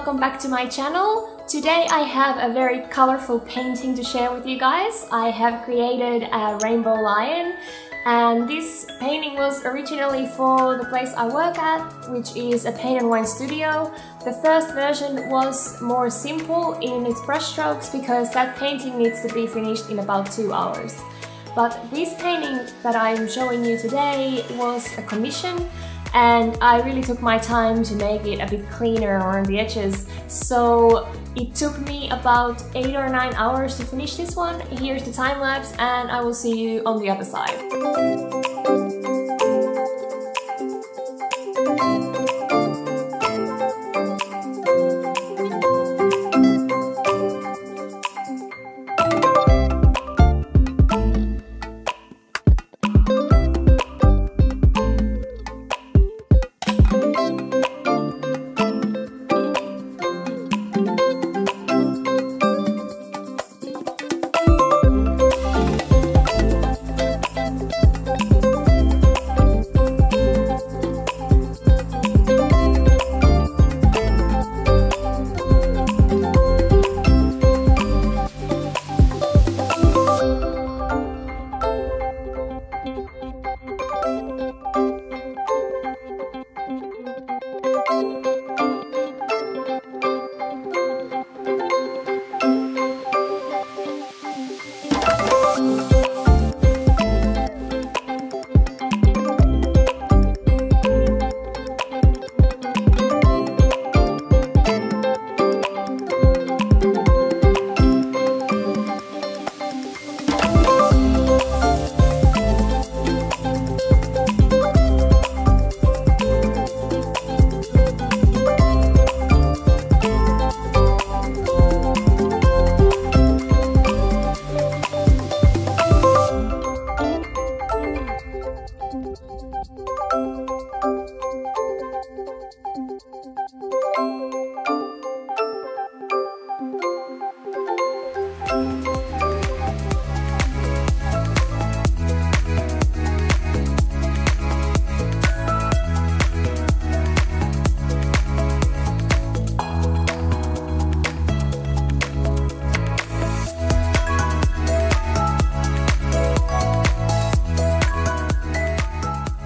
welcome back to my channel. Today I have a very colorful painting to share with you guys. I have created a rainbow lion, and this painting was originally for the place I work at, which is a paint and wine studio. The first version was more simple in its brush strokes because that painting needs to be finished in about 2 hours. But this painting that I'm showing you today was a commission, and I really took my time to make it a bit cleaner around the edges. So it took me about 8 or 9 hours to finish this one. Here's the time lapse, and I will see you on the other side.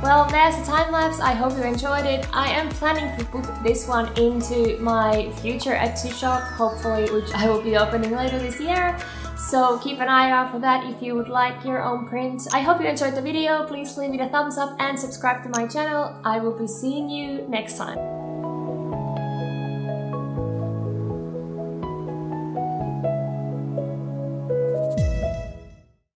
Well, there's a time-lapse. I hope you enjoyed it. I am planning to put this one into my future Etsy shop, hopefully, which I will be opening later this year. So keep an eye out for that if you would like your own print. I hope you enjoyed the video. Please leave it a thumbs up and subscribe to my channel. I will be seeing you next time.